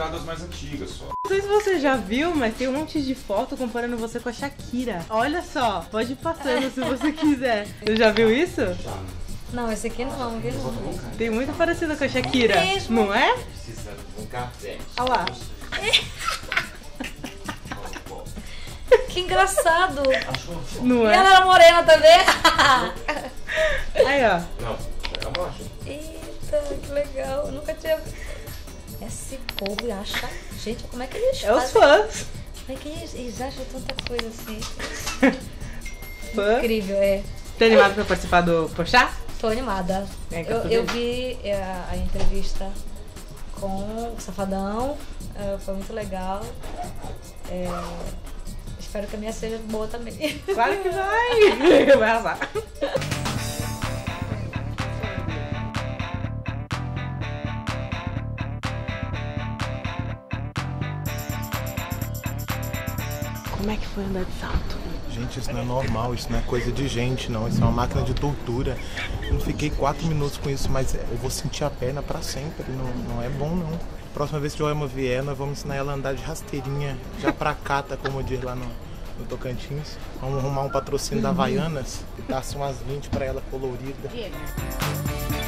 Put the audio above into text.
entradas mais antigas só. Não sei se você já viu, mas tem um monte de foto comparando você com a Shakira. Olha só, pode ir passando se você quiser. Você já viu isso? Já. Não, esse aqui não, viu? Tem muito parecida com a Shakira, não é? Precisa de um café. Olha lá. Que engraçado. Não é? E ela era morena também. Aí, ó. Não, era macho. Eita, que legal. Eu nunca tinha... Esse povo acha... Gente, como é que eles fazem? É os fãs. Como é que eles acham tanta coisa assim? Fã. Incrível, é. Tá animada pra participar do Porchat? Tô animada. É, eu vi a entrevista com o Safadão. Foi muito legal. É... Espero que a minha seja boa também. Claro que vai! Vai arrasar. Como é que foi andar de salto? Gente, isso não é normal, isso não é coisa de gente, não. Isso é uma máquina de tortura. Eu fiquei 4 minutos com isso, mas eu vou sentir a perna pra sempre. Não é bom, não. Próxima vez que Joelma vier, nós vamos ensinar ela a andar de rasteirinha, já pra cata, como diz lá no Tocantins. Vamos arrumar um patrocínio da Havaianas e dar umas 20 pra ela colorida. Yeah.